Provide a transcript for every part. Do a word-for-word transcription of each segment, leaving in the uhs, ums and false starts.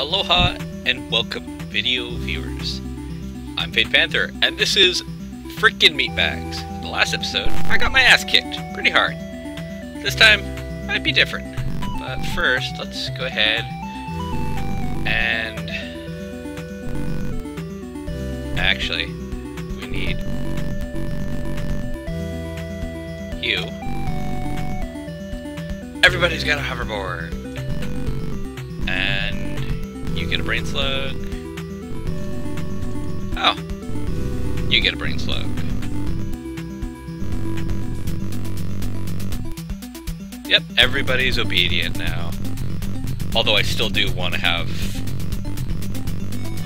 Aloha and welcome, video viewers. I'm Fade Panther, and this is Frickin' Meatbags. In the last episode, I got my ass kicked pretty hard. This time, might be different. But first, let's go ahead and... Actually, we need... you. Everybody's got a hoverboard. And you get a brain slug. Oh, you get a brain slug. Yep, everybody's obedient now. Although I still do want to have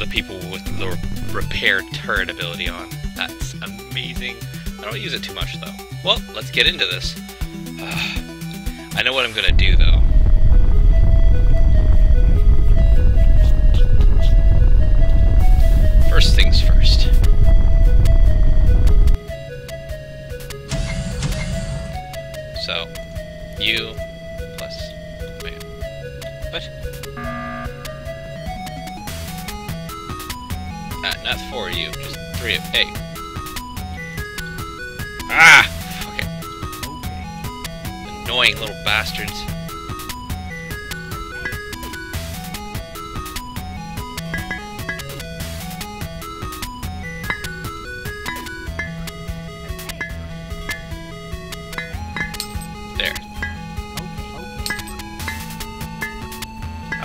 the people with the repair turret ability on. That's amazing. I don't use it too much though. Well, let's get into this. Uh, I know what I'm gonna do though. First things first. So, you plus. Wait. What? Ah, not four of you, just three of. Hey. Ah! Okay. Annoying little bastards.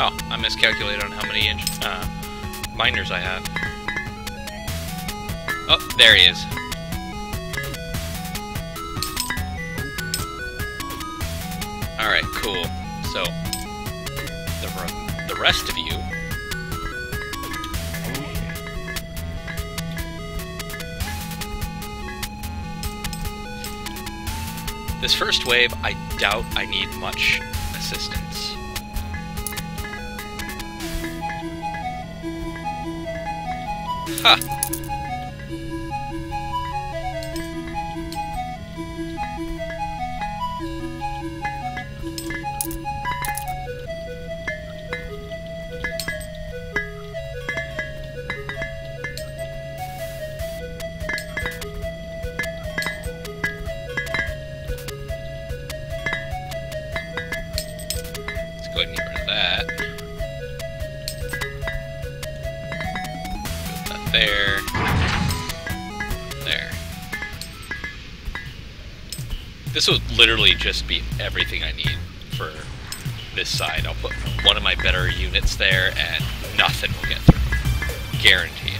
Oh, I miscalculated on how many inch, uh, miners I have. Oh, there he is. Alright, cool. So, the, re the rest of you... This first wave, I doubt I need much assistance. Ha! Let's go ahead and get rid of that. There. There. This will literally just be everything I need for this side. I'll put one of my better units there and nothing will get through. Guarantee it.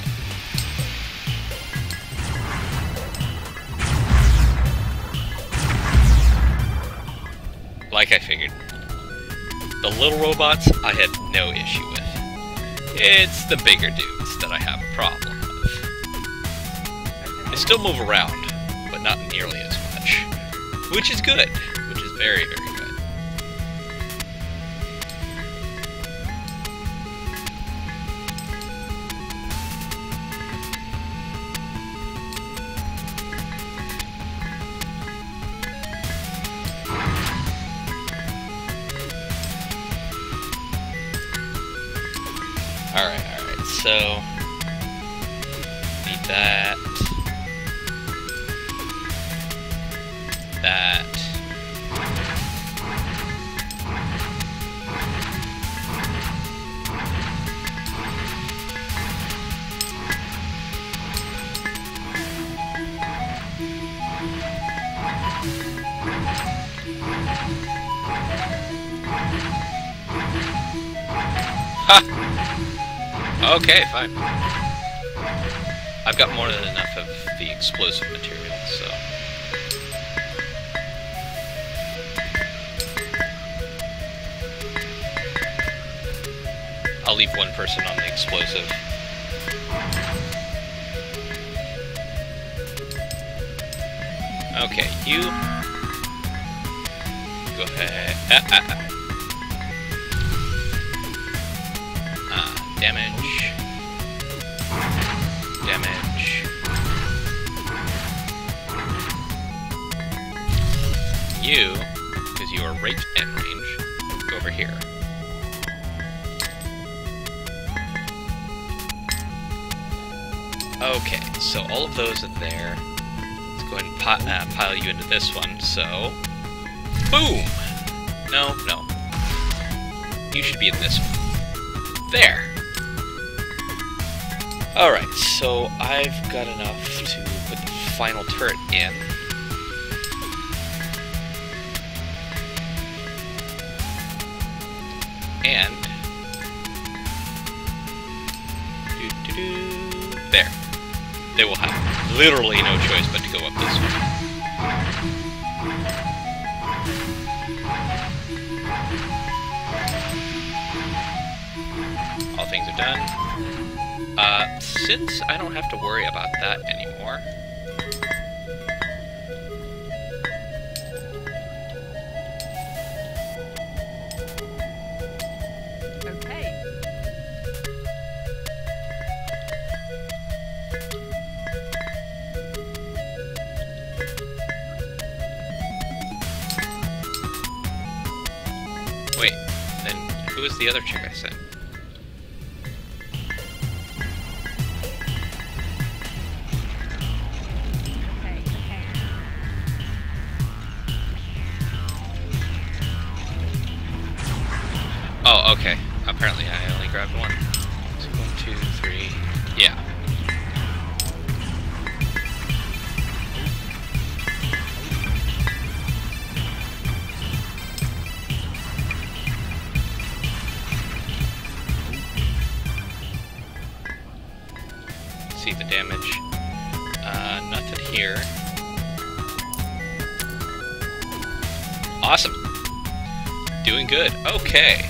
Like I figured. The little robots I had no issue with. It's the bigger dudes that I have a problem with. They still move around, but not nearly as much. Which is good. Which is very, very good. Alright, alright, so, need that, that. Ha! Okay, fine. I've got more than enough of the explosive material, so... I'll leave one person on the explosive. Okay, you... Go ahead... Ah, ah, ah. Damage. Damage. You, because you are right at range, go over here. Okay, so all of those in there. Let's go ahead and pot, uh, pile you into this one, so... Boom! No, no. You should be in this one. There! Alright, so I've got enough to put the final turret in. And... Doo-doo-doo. There. They will have literally no choice but to go up this way. All things are done. Uh, since I don't have to worry about that anymore... Wait, then who is the other chick I sent? Okay, okay. Oh, okay. Apparently I only grabbed one. So one, two, three. Yeah. See the damage. Uh, nothing here. Awesome! Doing good. Okay!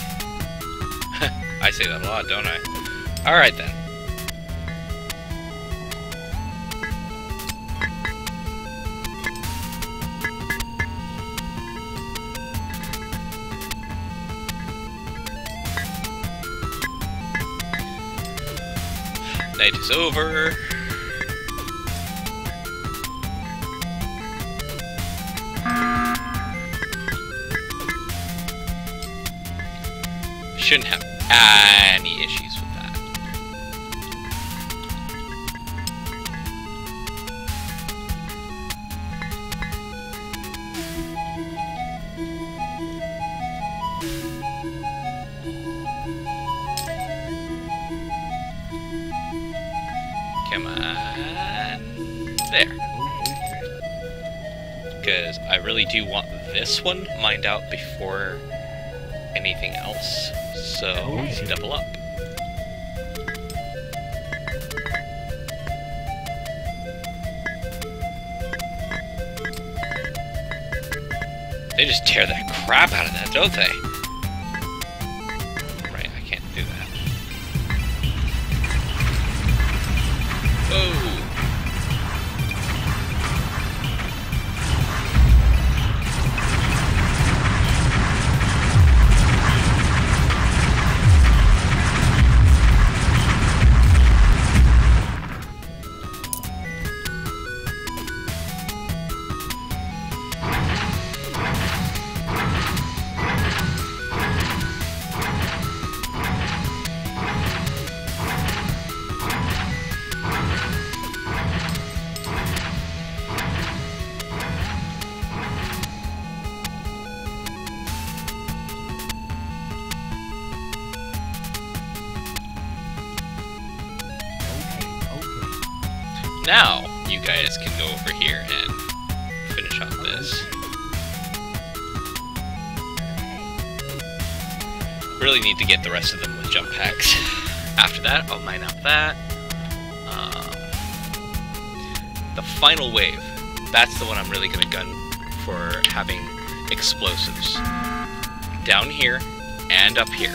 I say that a lot, don't I? Alright then. Night is over. Shouldn't have any issues with that. Come on. There. Because I really do want this one mined out before anything else. So, let's double up. They just tear that crap out of that, don't they? Right, I can't do that. Whoa! Now, you guys can go over here and finish off this. Really need to get the rest of them with jump packs. After that, I'll mine out that. Um, the final wave. That's the one I'm really going to gun for having explosives. Down here and up here.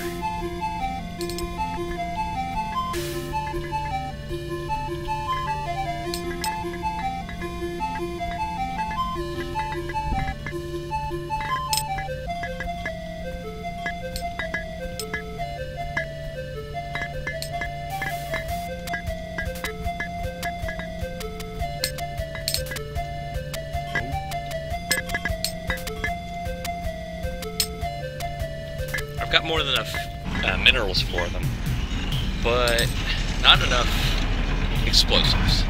Got more than enough uh, minerals for them, but not enough explosives.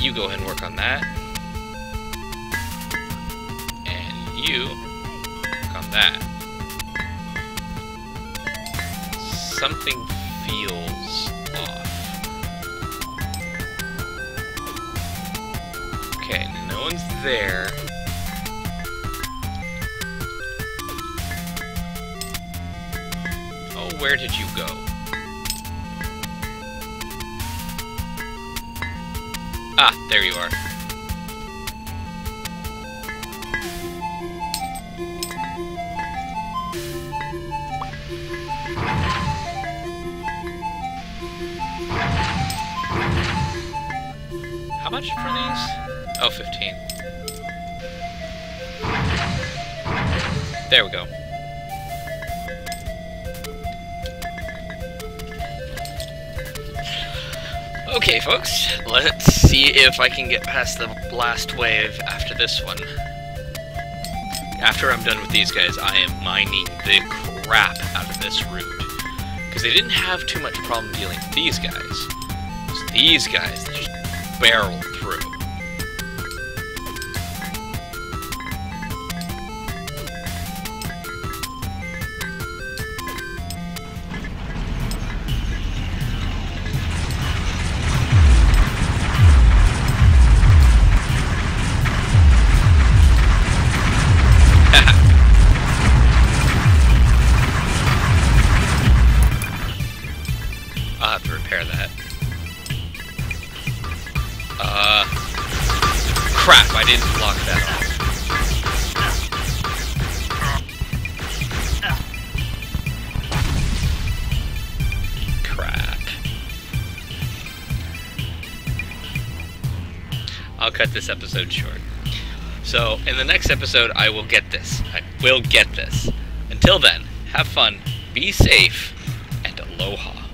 You go ahead and work on that, and you work on that. Something feels off. Okay, no one's there. Oh, where did you go? Ah, there you are. How much for these? Oh, fifteen. There we go. Okay, folks, let's see if I can get past the last wave after this one. After I'm done with these guys, I am mining the crap out of this route. Because they didn't have too much problem dealing with these guys. It's these guys that just barreled through. I'll cut this episode short. So, in the next episode, I will get this. I will get this. Until then, have fun, be safe, and aloha.